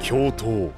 教頭。